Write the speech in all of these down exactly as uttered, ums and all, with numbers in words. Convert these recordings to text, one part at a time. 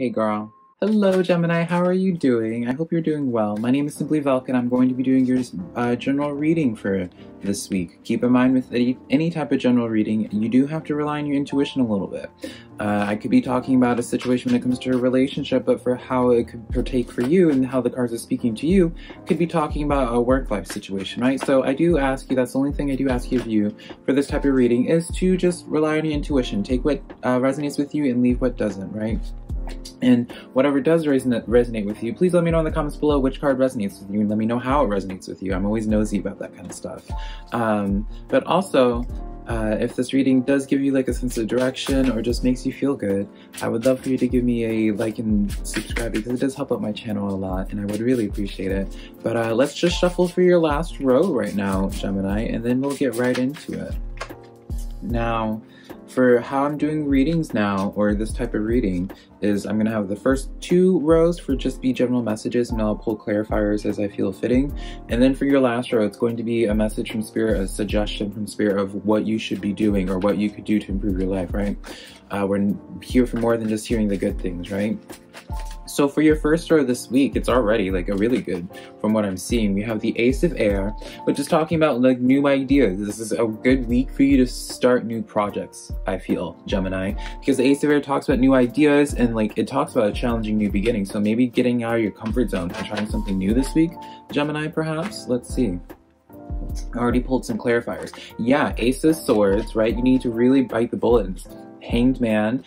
Hey girl. Hello Gemini, how are you doing? I hope you're doing well. My name is Simply Velca and I'm going to be doing your uh, general reading for this week. Keep in mind with any, any type of general reading, you do have to rely on your intuition a little bit. Uh, I could be talking about a situation when it comes to a relationship, but for how it could partake for you and how the cards are speaking to you, could be talking about a work-life situation, right? So I do ask you, that's the only thing I do ask you of you for this type of reading, is to just rely on your intuition. Take what uh, resonates with you and leave what doesn't, right? And whatever does resonate with you, please let me know in the comments below which card resonates with you and let me know how it resonates with you. I'm always nosy about that kind of stuff. Um, but also, uh, if this reading does give you like a sense of direction or just makes you feel good, I would love for you to give me a like and subscribe because it does help out my channel a lot and I would really appreciate it. But uh, let's just shuffle through your last row right now, Gemini, and then we'll get right into it. Now, for how I'm doing readings now, or this type of reading, is I'm gonna have the first two rows for just be general messages, and I'll pull clarifiers as I feel fitting. And then for your last row, it's going to be a message from Spirit, a suggestion from Spirit of what you should be doing or what you could do to improve your life, right? Uh, we're here for more than just hearing the good things, right? So for your first row this week, it's already like a really good, from what I'm seeing. We have the Ace of Air, which is talking about like new ideas. This is a good week for you to start new projects, I feel, Gemini. Because the Ace of Air talks about new ideas and like it talks about a challenging new beginning. So maybe getting out of your comfort zone and trying something new this week, Gemini, perhaps? Let's see. I already pulled some clarifiers. Yeah, Ace of Swords, right? You need to really bite the bullet. Hanged Man.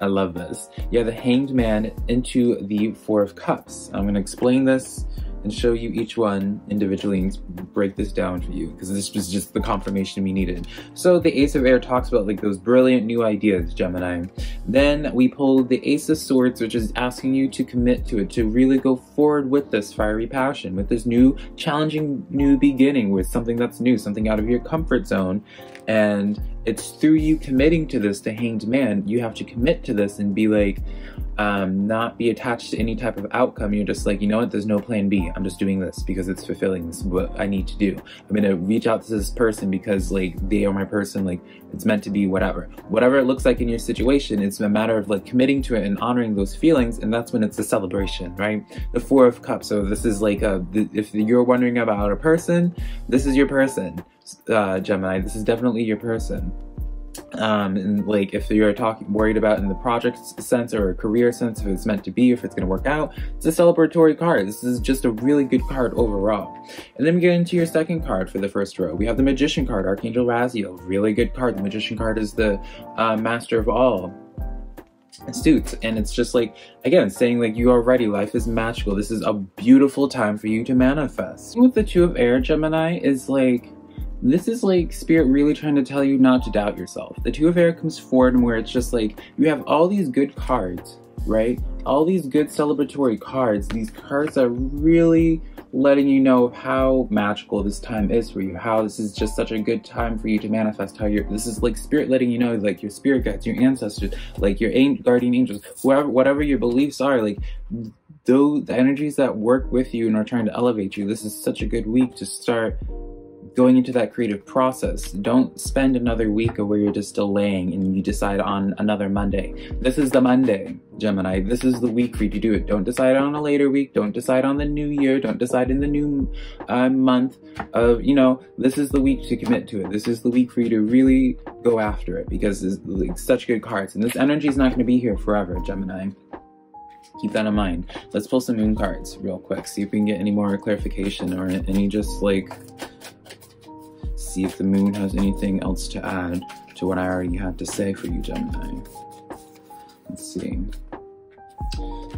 I love this. Yeah, the Hanged Man into the Four of Cups. I'm going to explain this and show you each one individually and break this down for you because this was just the confirmation we needed. So the Ace of Air talks about like those brilliant new ideas, Gemini. Then we pulled the Ace of Swords, which is asking you to commit to it, to really go forward with this fiery passion, with this new challenging new beginning, with something that's new, something out of your comfort zone. And it's through you committing to this, the Hanged Man, you have to commit to this and be like, Um, not be attached to any type of outcome. You're just like, you know what, there's no plan B. I'm just doing this because it's fulfilling. This is what I need to do. I'm gonna reach out to this person because like they are my person, like it's meant to be, whatever. Whatever it looks like in your situation, it's a matter of like committing to it and honoring those feelings, and that's when it's a celebration, right? The Four of Cups, so this is like, a, if you're wondering about a person, this is your person, uh, Gemini. This is definitely your person. Um, and like if you're talking worried about in the project sense or a career sense, if it's meant to be, if it's going to work out, it's a celebratory card. This is just a really good card overall. And then we get into your second card for the first row. We have the Magician card, Archangel Raziel, really good card. The Magician card is the uh, master of all suits, and it's just like, again, saying like you are ready, life is magical, this is a beautiful time for you to manifest. With the Two of Air, Gemini, is like, this is like Spirit really trying to tell you not to doubt yourself. The Two of Air comes forward and where it's just like, you have all these good cards, right? All these good celebratory cards. These cards are really letting you know how magical this time is for you, how this is just such a good time for you to manifest, how you're, this is like Spirit letting you know, like your spirit guides, your ancestors, like your guardian angels, whoever, whatever your beliefs are, like those, the energies that work with you and are trying to elevate you. This is such a good week to start going into that creative process. Don't spend another week where you're just delaying and you decide on another Monday. This is the Monday, Gemini. This is the week for you to do it. Don't decide on a later week. Don't decide on the new year. Don't decide in the new uh, month of, you know, this is the week to commit to it. This is the week for you to really go after it because it's like such good cards. And this energy is not going to be here forever, Gemini. Keep that in mind. Let's pull some moon cards real quick. See if we can get any more clarification or any just like, see if the moon has anything else to add to what I already had to say for you, Gemini. Let's see.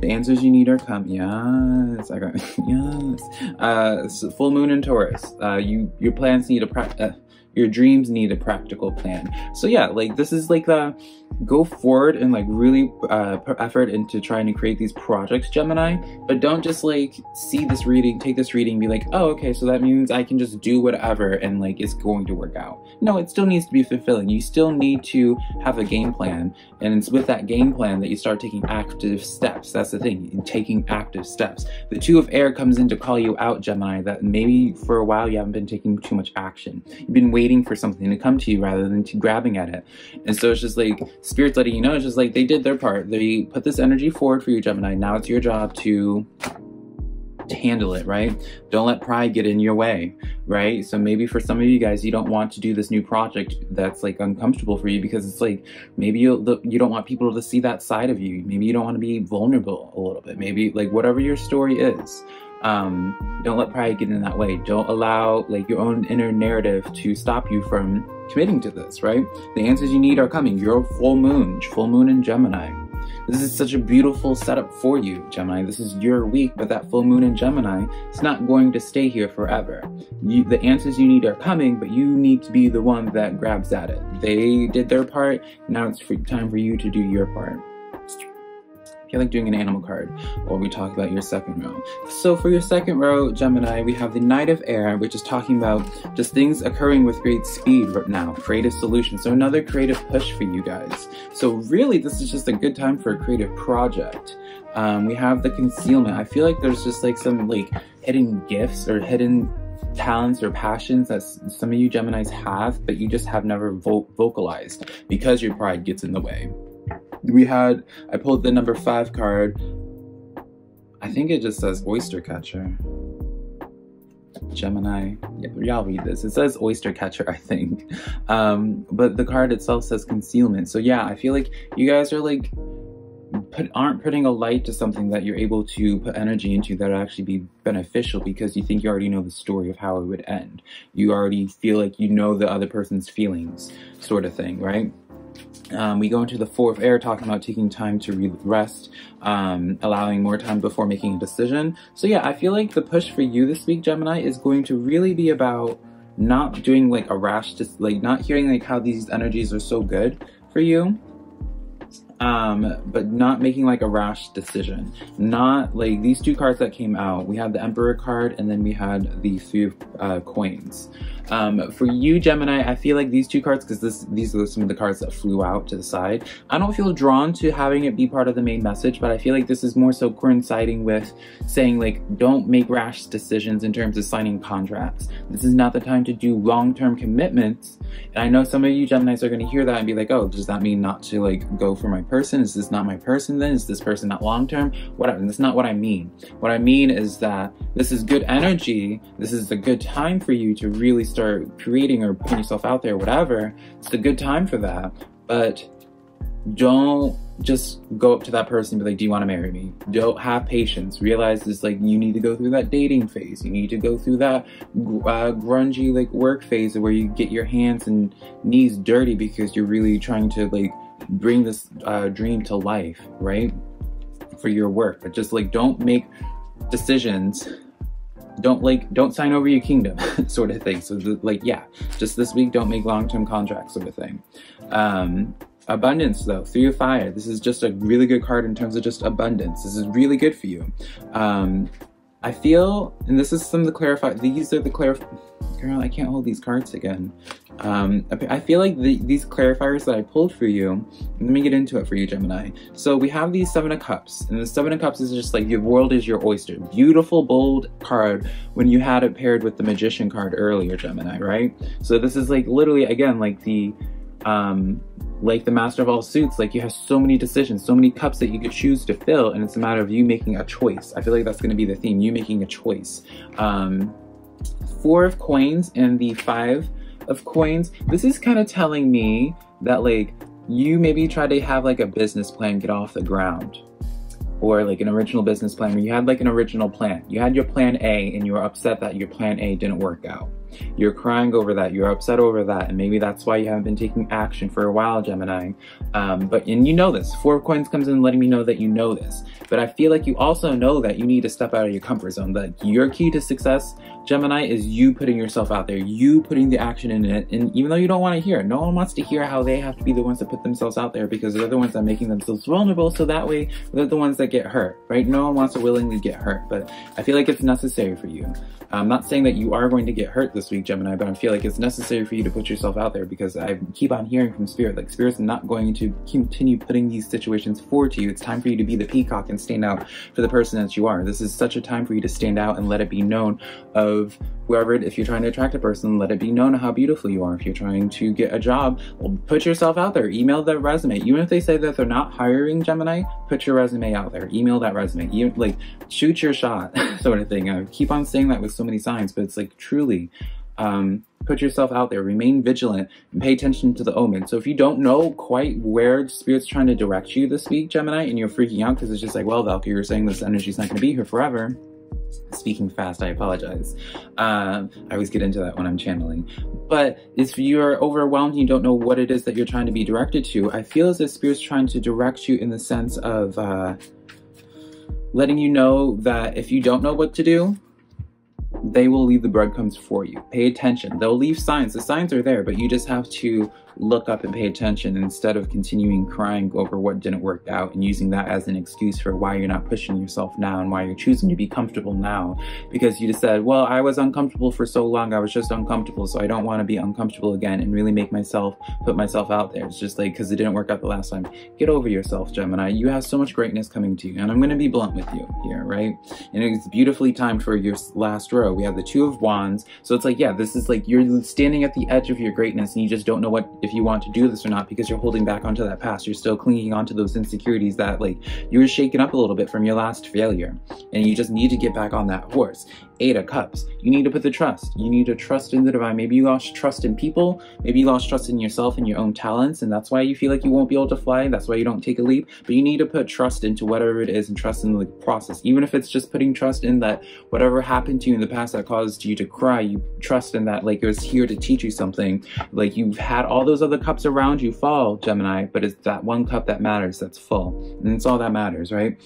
The answers you need are coming. Yes, I got yes. Uh, so full moon in Taurus. Uh, you your plans need a pra uh, your dreams need a practical plan. So yeah, like this is like the go forward and like really uh, put effort into trying to create these projects, Gemini, but don't just like see this reading, take this reading and be like, oh, okay, so that means I can just do whatever and like it's going to work out. No, it still needs to be fulfilling. You still need to have a game plan, and it's with that game plan that you start taking active steps. That's the thing, you're taking active steps. The Two of Air comes in to call you out, Gemini, that maybe for a while you haven't been taking too much action. You've been waiting for something to come to you rather than to grabbing at it. And so it's just like, Spirit's letting you know, it's just like they did their part. They put this energy forward for you, Gemini. Now it's your job to handle it, right? Don't let pride get in your way, right? So maybe for some of you guys, you don't want to do this new project that's like uncomfortable for you, because it's like maybe you you don't want people to see that side of you. Maybe you don't want to be vulnerable a little bit. Maybe like whatever your story is, um, don't let pride get in that way. Don't allow like your own inner narrative to stop you from committing to this, right? The answers you need are coming. You're a full moon, full moon in Gemini. This is such a beautiful setup for you, Gemini. This is your week, but that full moon in Gemini, it's not going to stay here forever. You, the answers you need are coming, but you need to be the one that grabs at it. They did their part. Now it's free time for you to do your part. I feel like doing an animal card while we talk about your second row. So for your second row, Gemini, we have the Knight of Air, which is talking about just things occurring with great speed right now, creative solutions. So another creative push for you guys. So really, this is just a good time for a creative project. Um, we have the Concealment. I feel like there's just like some like hidden gifts or hidden talents or passions that some of you Geminis have, but you just have never vo vocalized because your pride gets in the way. We had, I pulled the number five card. I think it just says Oyster Catcher. Gemini, y'all read this. It says Oyster Catcher, I think. Um, but the card itself says Concealment. So yeah, I feel like you guys are like, put, aren't putting a light to something that you're able to put energy into that will actually be beneficial, because you think you already know the story of how it would end. You already feel like you know the other person's feelings, sort of thing, right? Um, we go into the Four of Air, talking about taking time to re rest, um, allowing more time before making a decision. So yeah, I feel like the push for you this week, Gemini, is going to really be about not doing like a rash, just like not hearing like how these energies are so good for you. Um, but not making like a rash decision. Not like these two cards that came out. We had the Emperor card, and then we had the Three of uh, Coins. Um, for you, Gemini, I feel like these two cards, because this these are some of the cards that flew out to the side. I don't feel drawn to having it be part of the main message, but I feel like this is more so coinciding with saying like, don't make rash decisions in terms of signing contracts. This is not the time to do long-term commitments. And I know some of you Geminis are going to hear that and be like, oh, does that mean not to like go for my person? Is this not my person then? Is this person not long-term? Whatever, that's not what I mean. What I mean is that this is good energy. This is a good time for you to really start creating or putting yourself out there, whatever. It's a good time for that, but don't just go up to that person and be like, do you want to marry me? Don't have patience. Realize it's like, you need to go through that dating phase. You need to go through that uh, grungy like work phase where you get your hands and knees dirty because you're really trying to like bring this uh, dream to life, right? For your work. But just like, don't make decisions. Don't like, don't sign over your kingdom sort of thing. So the, like, yeah, just this week, don't make long-term contracts sort of thing. Um, abundance though, Three of Fire. This is just a really good card in terms of just abundance. This is really good for you. Um, I feel, and this is some of the clarify, these are the clarify, girl, I can't hold these cards again. Um, I feel like the, these clarifiers that I pulled for you, let me get into it for you, Gemini. So we have these Seven of Cups, and the Seven of Cups is just like, your world is your oyster. Beautiful, bold card when you had it paired with the Magician card earlier, Gemini, right? So this is like literally, again, like the, um, like the master of all suits, like you have so many decisions, so many cups that you could choose to fill, and it's a matter of you making a choice. I feel like that's going to be the theme, you making a choice. Um, Four of Coins and the Five of Coins. This is kind of telling me that like you maybe try to have like a business plan get off the ground, or like an original business plan where you had like an original plan. You had your plan A and you were upset that your plan A didn't work out. You're crying over that, you're upset over that, and maybe that's why you haven't been taking action for a while, Gemini. Um, but, and you know this, Four of Coins comes in letting me know that you know this, but I feel like you also know that you need to step out of your comfort zone, that your key to success, Gemini, is you putting yourself out there, you putting the action in it, and even though you don't want to hear it, no one wants to hear how they have to be the ones that put themselves out there, because they're the ones that are making themselves vulnerable, so that way they're the ones that get hurt, right? No one wants to willingly get hurt, but I feel like it's necessary for you. I'm not saying that you are going to get hurt this week, Gemini, but I feel like it's necessary for you to put yourself out there, because I keep on hearing from Spirit, like, Spirit's not going to continue putting these situations forward to you. It's time for you to be the peacock and stand out for the person that you are. This is such a time for you to stand out and let it be known of whoever, if you're trying to attract a person, let it be known how beautiful you are. If you're trying to get a job, well, put yourself out there. Email that resume. Even if they say that they're not hiring, Gemini, put your resume out there. Email that resume. You, like, shoot your shot, sort of thing. I keep on saying that with so many signs, but it's like, truly, um, put yourself out there, remain vigilant, and pay attention to the omen. So if you don't know quite where Spirit's trying to direct you this week, Gemini, and you're freaking out because it's just like, well, Velca, you're saying this energy's not going to be here forever. Speaking fast, I apologize. Uh, I always get into that when I'm channeling. But if you're overwhelmed and you don't know what it is that you're trying to be directed to, I feel as if Spirit's trying to direct you in the sense of uh, letting you know that if you don't know what to do, they will leave the breadcrumbs for you. Pay attention. They'll leave signs. The signs are there, but you just have to look up and pay attention instead of continuing crying over what didn't work out and using that as an excuse for why you're not pushing yourself now and why you're choosing to be comfortable now, because you just said, well, I was uncomfortable for so long. I was just uncomfortable, so I don't want to be uncomfortable again and really make myself, put myself out there. It's just like, because it didn't work out the last time. Get over yourself, Gemini. You have so much greatness coming to you, and I'm going to be blunt with you here, right? And it's beautifully timed for your last row. We have the Two of Wands, so it's like, yeah, this is like you're standing at the edge of your greatness and you just don't know what if you want to do this or not, because you're holding back onto that past. You're still clinging onto those insecurities that, like, you were shaken up a little bit from your last failure, and you just need to get back on that horse. Eight of Cups. You need to put the trust. You need to trust in the divine. Maybe you lost trust in people. Maybe you lost trust in yourself and your own talents, and that's why you feel like you won't be able to fly. That's why you don't take a leap. But you need to put trust into whatever it is and trust in the process. Even if it's just putting trust in that whatever happened to you in the past that caused you to cry, you trust in that, like, it was here to teach you something. Like, you've had all those other cups around you fall, Gemini, but it's that one cup that matters, that's full. And it's all that matters, right?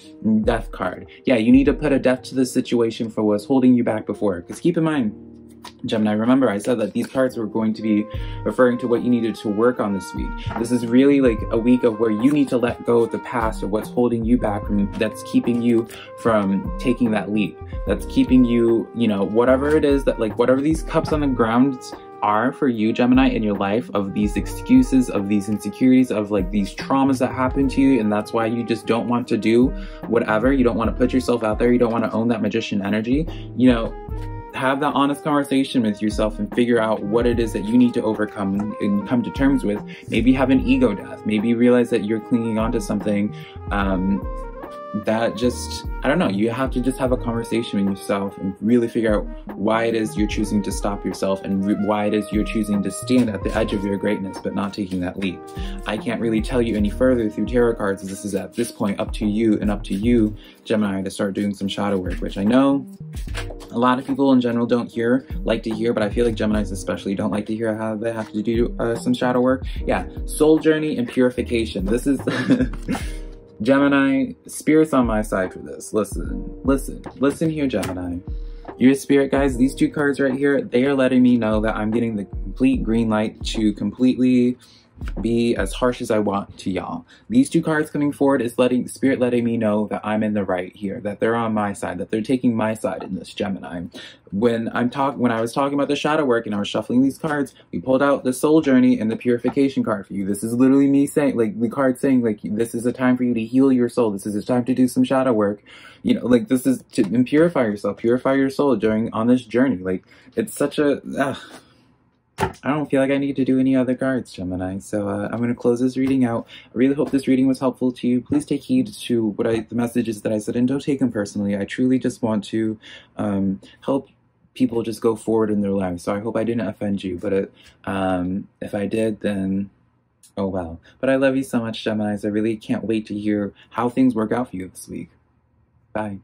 Death card. Yeah, you need to put a death to the situation for what's holding you back before. Because keep in mind, Gemini, remember I said that these cards were going to be referring to what you needed to work on this week. This is really like a week of where you need to let go of the past, of what's holding you back, from that's keeping you from taking that leap. That's keeping you, you know, whatever it is that, like, whatever these cups on the ground are for you, Gemini, in your life, of these excuses, of these insecurities, of, like, these traumas that happen to you, and that's why you just don't want to do whatever. You don't want to put yourself out there. You don't want to own that magician energy. You know, have that honest conversation with yourself and figure out what it is that you need to overcome and come to terms with. Maybe have an ego death. Maybe realize that you're clinging on to something um, that just, I don't know, you have to just have a conversation with yourself and really figure out why it is you're choosing to stop yourself and why it is you're choosing to stand at the edge of your greatness but not taking that leap. I can't really tell you any further through tarot cards. This is at this point up to you, and up to you, Gemini, to start doing some shadow work, which I know a lot of people in general don't hear, like to hear, but I feel like Geminis especially don't like to hear how they have to do uh, some shadow work. Yeah, soul journey and purification. This is... Gemini, Spirit's on my side for this. Listen, listen, listen here, Gemini. Your Spirit guys, these two cards right here, they are letting me know that I'm getting the complete green light to completely be as harsh as I want to y'all. These two cards coming forward is letting Spirit letting me know that I'm in the right here, that they're on my side, that they're taking my side in this, Gemini. When I'm talk when I was talking about the shadow work and I was shuffling these cards, we pulled out the soul journey and the purification card for you. This is literally me saying, like, the card saying, like, this is a time for you to heal your soul. This is a time to do some shadow work. You know, like, this is to and purify yourself, purify your soul during on this journey. Like, it's such a ugh. I don't feel like I need to do any other cards, Gemini, so uh, I'm going to close this reading out. I really hope this reading was helpful to you. Please take heed to what I, the messages that I said, and don't take them personally. I truly just want to um, help people just go forward in their lives, so I hope I didn't offend you, but it, um, if I did, then... oh well. But I love you so much, Geminis. I really can't wait to hear how things work out for you this week. Bye.